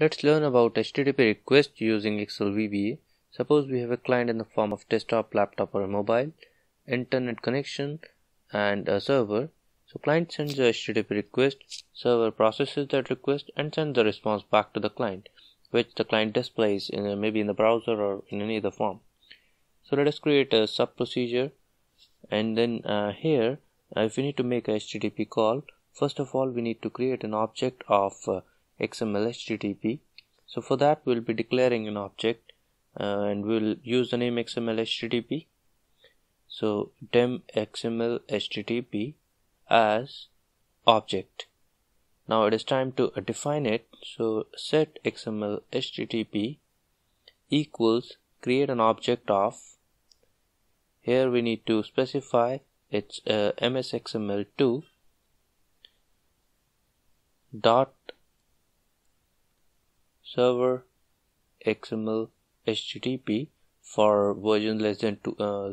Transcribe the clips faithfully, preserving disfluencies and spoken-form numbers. Let's learn about H T T P request using Excel V B A. Suppose we have a client in the form of desktop, laptop or mobile, internet connection and a server. So client sends a H T T P request, server processes that request and sends the response back to the client, which the client displays in a, maybe in the browser or in any other form. So let us create a sub procedure, and then uh, here uh, if we need to make a H T T P call, first of all we need to create an object of uh, X M L H T T P. So for that we'll be declaring an object uh, and we'll use the name X M L H T T P. So dem X M L H T T P as object. Now it is time to uh, define it. So set X M L H T T P equals create an object of. Here we need to specify it's uh, M S X M L two dot server X M L H T T P for version less than two, uh,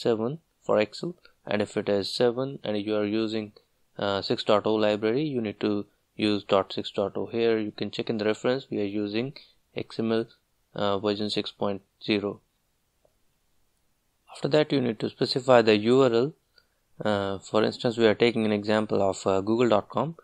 seven for Excel, and if it is seven and you are using uh, six point oh library, you need to use dot six point oh. Here you can check in the reference, we are using X M L uh, version six point zero. After that you need to specify the U R L. Uh, for instance, we are taking an example of uh, google dot com.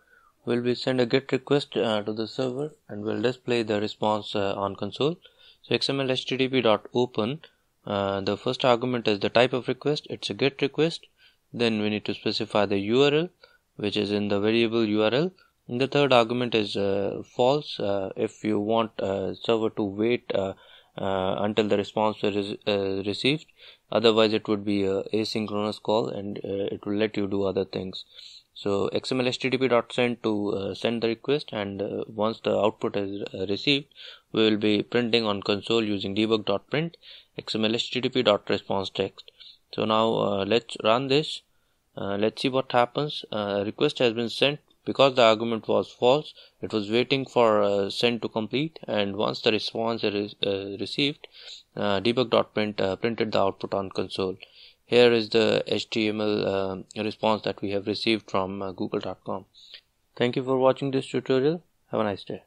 We'll be send a GET request uh, to the server and we'll display the response uh, on console. So X M L H T T P dot open, uh, the first argument is the type of request, it's a GET request. Then we need to specify the U R L, which is in the variable U R L, and the third argument is uh, false uh, if you want uh, server to wait uh, uh, until the response is uh, received, otherwise it would be a asynchronous call and uh, it will let you do other things. So X M L H T T P dot send to uh, send the request, and uh, once the output is uh, received, we will be printing on console using debug dot print X M L H T T P dot response text. So now uh, let's run this. Uh, let's see what happens. Uh, request has been sent. Because the argument was false, it was waiting for uh, send to complete, and once the response is uh, received, uh, debug dot print uh, printed the output on console. Here is the H T M L uh, response that we have received from uh, google dot com. Thank you for watching this tutorial. Have a nice day.